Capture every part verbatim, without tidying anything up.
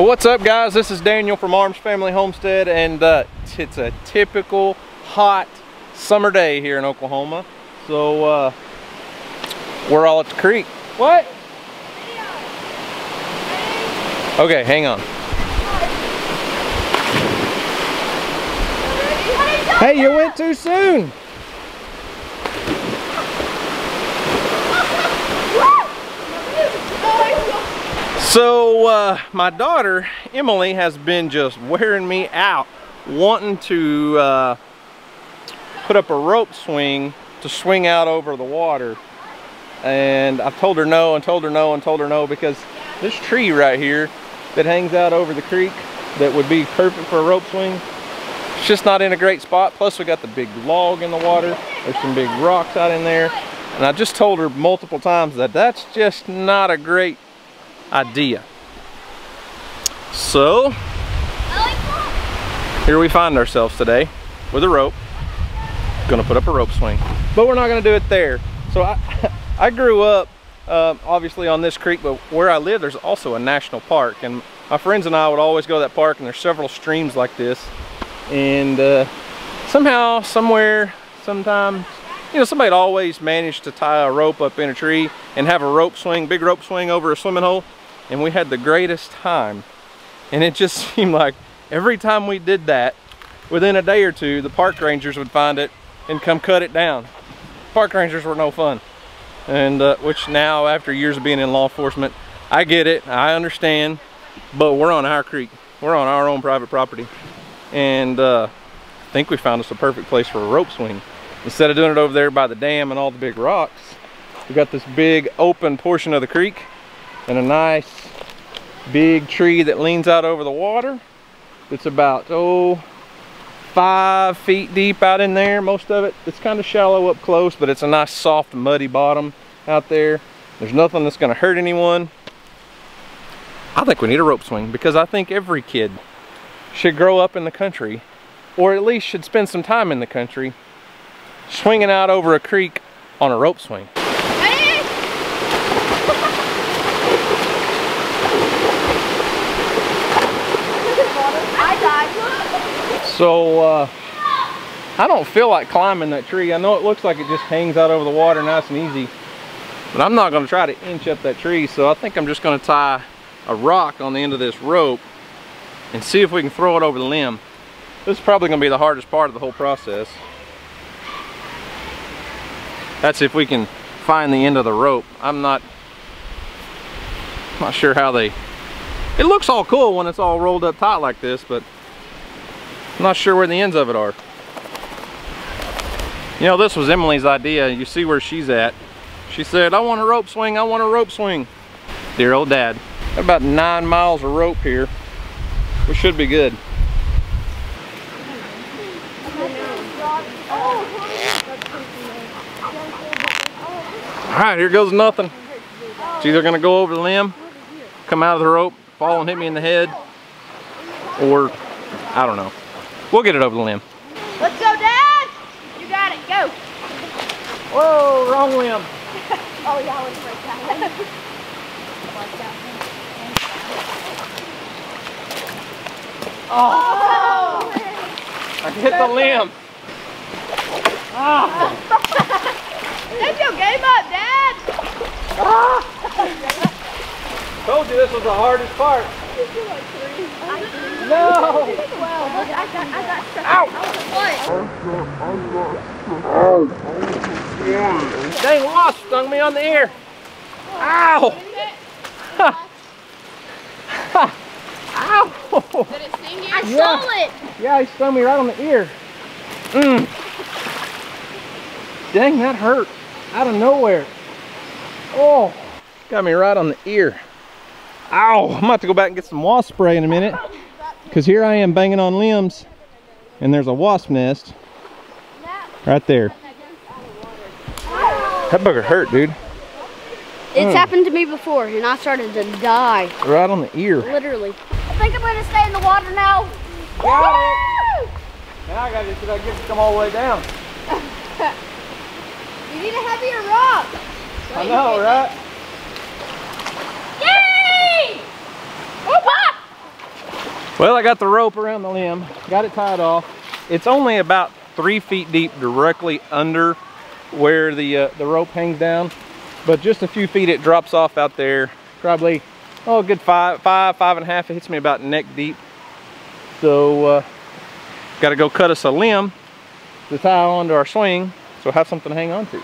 Well, what's up, guys? This is Daniel from Arms Family Homestead, and uh, it's a typical hot summer day here in Oklahoma. So uh, we're all at the creek. What? Okay, hang on. Hey, you went too soon. So uh, my daughter Emily has been just wearing me out, wanting to uh, put up a rope swing to swing out over the water. And I've told her no and told her no and told her no, because this tree right here that hangs out over the creek that would be perfect for a rope swing, it's just not in a great spot. Plus we got the big log in the water. There's some big rocks out in there. And I just told her multiple times that that's just not a great idea. So here we find ourselves today with a rope. Gonna put up a rope swing, but we're not gonna do it there. So I, I grew up uh, obviously on this creek, but where I live there's also a national park, and my friends and I would always go to that park, and there's several streams like this. And uh, somehow, somewhere, sometimes, you know, somebody always managed to tie a rope up in a tree and have a rope swing, big rope swing over a swimming hole. And we had the greatest time. And it just seemed like every time we did that, within a day or two, the park rangers would find it and come cut it down. Park rangers were no fun. And uh, which now, after years of being in law enforcement, I get it, I understand, but we're on our creek. We're on our own private property. And uh, I think we found us the perfect place for a rope swing. Instead of doing it over there by the dam and all the big rocks, we got this big open portion of the creek and a nice big tree that leans out over the water. It's about, oh, five feet deep out in there, most of it. It's kind of shallow up close, but it's a nice soft muddy bottom out there. There's nothing that's gonna hurt anyone. I think we need a rope swing, because I think every kid should grow up in the country, or at least should spend some time in the country swinging out over a creek on a rope swing. So uh, I don't feel like climbing that tree. I know it looks like it just hangs out over the water nice and easy, but I'm not gonna try to inch up that tree. So I think I'm just gonna tie a rock on the end of this rope and see if we can throw it over the limb. This is probably gonna be the hardest part of the whole process. That's if we can find the end of the rope. I'm not, not sure how they, it looks all cool when it's all rolled up tight like this, but I'm not sure where the ends of it are. You know, this was Emily's idea. You see where she's at. She said, I want a rope swing, I want a rope swing. Dear old dad. Got about nine miles of rope here. We should be good. All right, here goes nothing. It's either gonna go over the limb, come out of the rope, fall and hit me in the head, or I don't know. We'll get it over the limb. Let's go, Dad! You got it, go! Whoa, wrong limb. Oh, y'all was right that way. Oh! I hit the limb. Ah! Get your game up, Dad! Ah! Told you this was the hardest part. Did you like three? I did. No! Well, I got, I got stuck. Ow! I was at one. Dang, wasp stung me on the ear. Ow! Ha! Ha! Ow! Did it sting you? I yeah. saw it! Yeah, he stung me right on the ear. Mmm. Dang, that hurt. Out of nowhere. Oh, got me right on the ear. Ow, I'm about to go back and get some wasp spray in a minute, because here I am banging on limbs and there's a wasp nest right there. That bugger hurt, dude. It's mm. happened to me before and I started to die. Right on the ear. Literally. I think I'm going to stay in the water now. Got it. Now I got to get it to come all the way down. You need a heavier rock. I know, right? Yay! Oop-ah! Well, I got the rope around the limb, got it tied off. It's only about three feet deep directly under where the, uh, the rope hangs down, but just a few feet it drops off out there. Probably, oh, a good five, five, five and a half. It hits me about neck deep. So, uh, got to go cut us a limb to tie onto our swing so we'll have something to hang on to.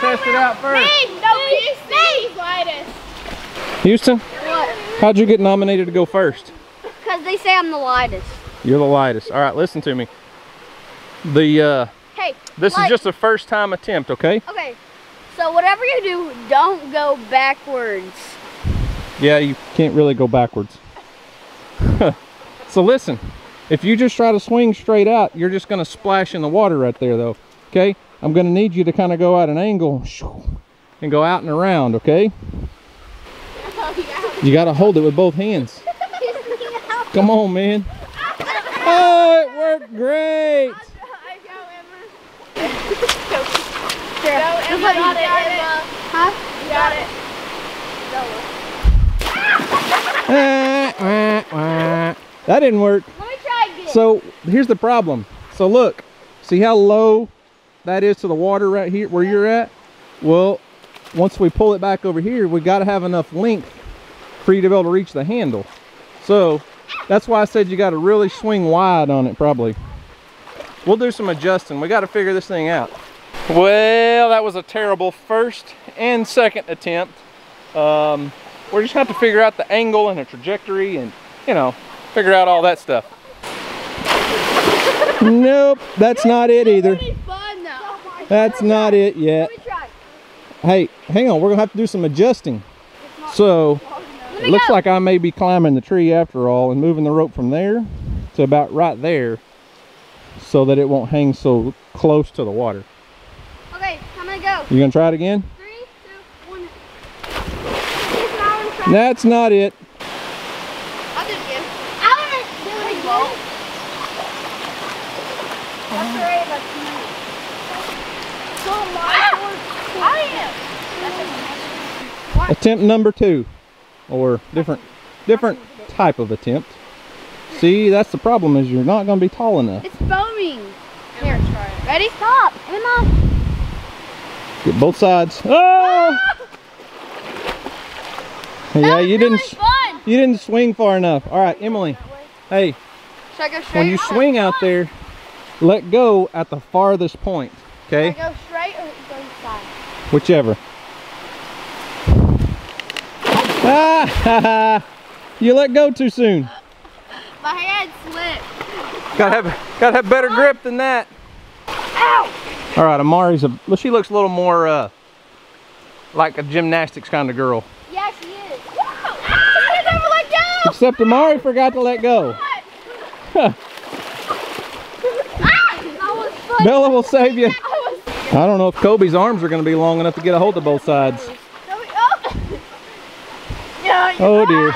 Test it out first. Me, no, you see. Houston, what? How'd you get nominated to go first? Because they say I'm the lightest. You're the lightest. All right, listen to me. The uh, hey, this light. Is just a first-time attempt, okay? Okay. So whatever you do, don't go backwards. Yeah, you can't really go backwards. So listen, if you just try to swing straight out, you're just going to splash in the water right there, though. Okay. I'm going to need you to kind of go at an angle and go out and around, okay? You got to hold it with both hands. Come on, man. Oh, it worked great. That didn't work. Let me try again. So here's the problem. So look, see how low that is to the water right here where you're at? Well, once we pull it back over here, we got to have enough length for you to be able to reach the handle. So that's why I said you got to really swing wide on it. Probably we'll do some adjusting. We got to figure this thing out. Well, that was a terrible first and second attempt. Um, we're just going to have to figure out the angle and the trajectory and, you know, figure out all that stuff. Nope, that's not it either. That's not it yet. Hey, hang on, we're gonna have to do some adjusting. So it looks like I may be climbing the tree after all and moving the rope from there to about right there so that it won't hang so close to the water. Okay, I'm gonna go. You gonna try it again? Three, two, one. That's not it. I'll do it again. I wanna do it again. That's right. Attempt number two, or different different type of attempt. See, that's the problem, is you're not going to be tall enough. It's foaming. Here, try it. Ready? Stop. Emma. Get both sides. Oh! Yeah, you didn't really you didn't swing far enough. All right, Emily. Hey, should I go straight? When you oh, swing out there, let go at the farthest point. Okay. Should I go straight or go inside? Whichever. Ah, you let go too soon. My hand slipped. Gotta have, gotta have better grip than that. Ow! All right, Amari's a, well, she looks a little more uh, like a gymnastics kind of girl. Yeah, she is. Wow! Ah, she never let go! Except Amari forgot to let go. Ah, I was Bella will save you. I, I don't know if Kobe's arms are gonna be long enough to get a hold of both sides. Oh dear.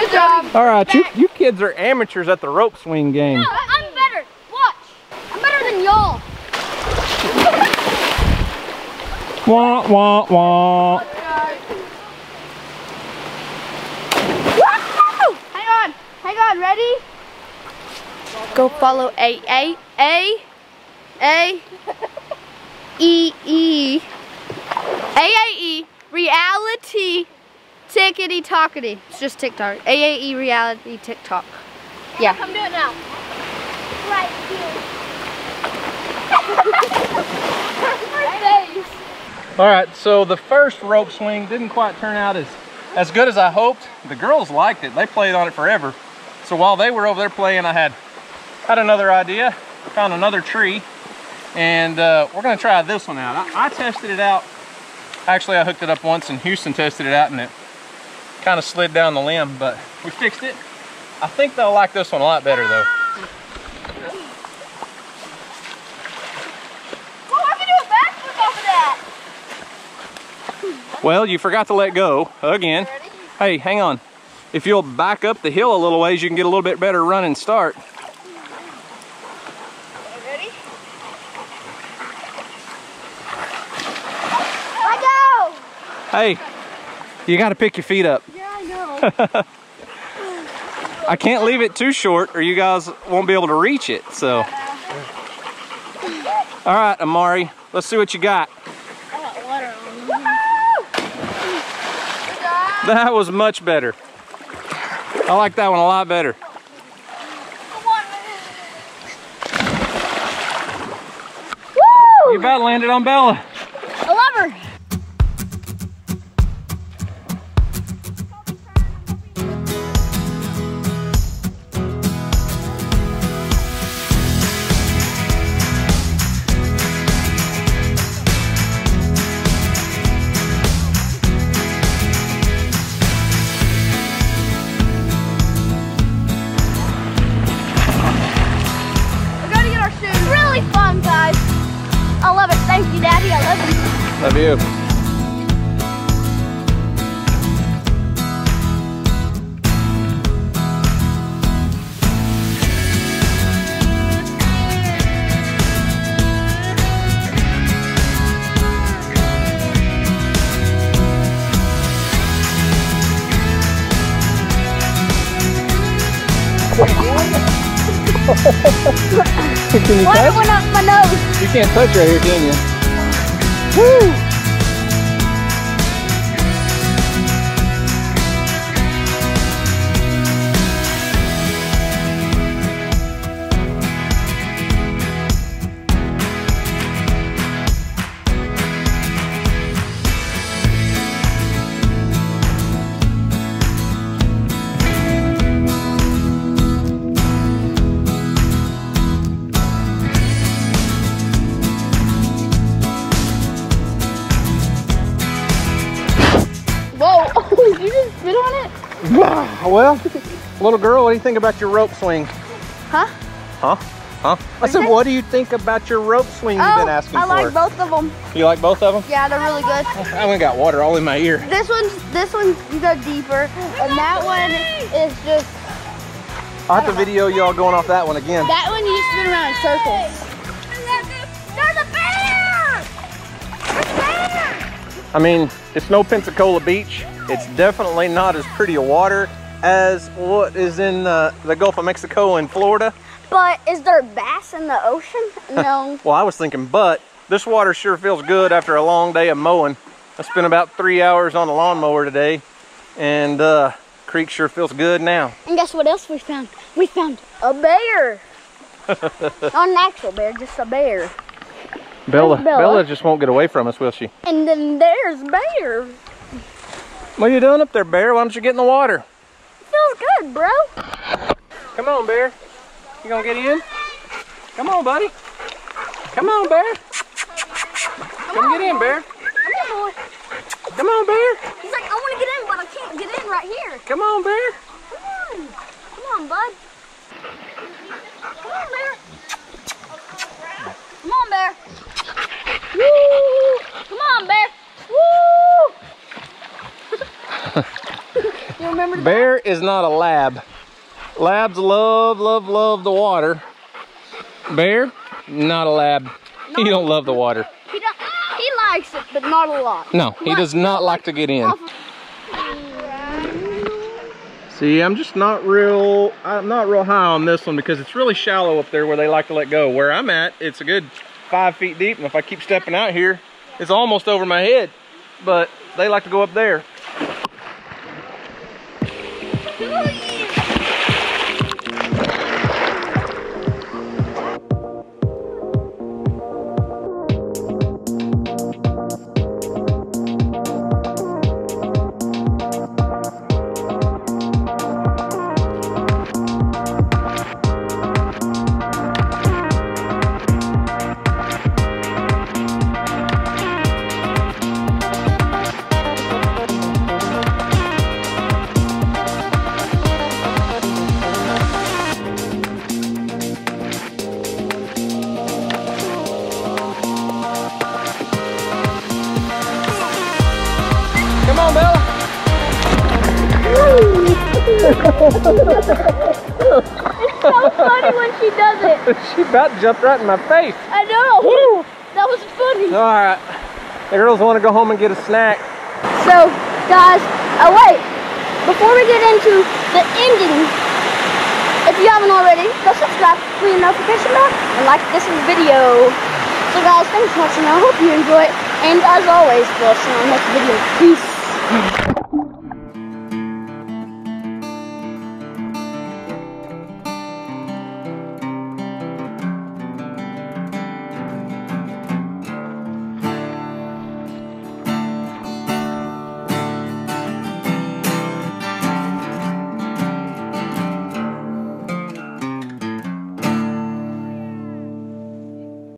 Good job. All right, you, you kids are amateurs at the rope swing game. No, I'm better. Watch. I'm better than y'all. Wah, wah, wah. Woo! Hang on. Hang on. Ready? Go follow A, A, A, A, E, E. A A E reality tickety tockety. It's just TikTok. A A E reality TikTok. Yeah. Come do it now. Right here. All right. So the first rope swing didn't quite turn out as as good as I hoped. The girls liked it. They played on it forever. So while they were over there playing, I had had another idea. Found another tree, and uh, we're gonna try this one out. I, I tested it out. Actually, I hooked it up once and Houston tested it out and it kind of slid down the limb, but we fixed it. I think they'll like this one a lot better though. Well, you forgot to let go again. Hey, hang on. If you'll back up the hill a little ways, you can get a little bit better run and start. Ready? Let go! Hey, you gotta pick your feet up. Yeah, I know. I can't leave it too short or you guys won't be able to reach it, so. All right, Amari, let's see what you got. That was much better. I like that one a lot better. Come on, man. Woo! You about landed on Bella. I love her. Love you. Can you touch? Went up my nose. You can't touch right here, can you? Woo! Well, little girl, what do you think about your rope swing? Huh? Huh? Huh? I said, what do you think about your rope swing you've oh, been asking I for? I like both of them. You like both of them? Yeah, they're really good. I only got water all in my ear. This one's, this one's, you go deeper, and that one is just... I'll have to video y'all going off that one again. That one, you just spin around in circles. There's a bear! There's a bear! I mean, it's no Pensacola Beach. It's definitely not as pretty a water as what is in uh, the Gulf of Mexico and Florida. But is there bass in the ocean? No. Well, I was thinking, but this water sure feels good after a long day of mowing. I spent about three hours on a lawnmower today, and uh, creek sure feels good now. And guess what else we found? We found a bear. Not an actual bear, just a bear. Bella, Bella. Bella just won't get away from us, will she? And then there's Bear. What are you doing up there, Bear? Why don't you get in the water? Feels good, bro. Come on, Bear. You gonna get in? Come on, buddy. Come on, Bear. Come, Come on, get in, boy. Bear. Come on, boy. Come on, Bear. He's like, I want to get in, but I can't get in right here. Come on, Bear. Come on. Come on, bud. Come on, Bear. Come on, Bear. Woo! Come on, Bear. Woo! You remember the bear? Bear is not a lab. Labs love, love, love the water. Bear, not a lab. Not he don't love the water. He, don't, he likes it, but not a lot. No, he, he does not like to get in. See, I'm just not real, I'm not real high on this one because it's really shallow up there where they like to let go. Where I'm at, it's a good five feet deep, and if I keep stepping out here, it's almost over my head, but they like to go up there. Come on, Bella. It's so funny when she does it. She about jumped right in my face. I know. Woo. That was funny. All right. The girls want to go home and get a snack. So, guys, oh wait. Before we get into the ending, if you haven't already, go subscribe, click the notification bell, and like this video. So, guys, thanks for watching. I hope you enjoy it. And as always, we'll see you on the next video. Peace.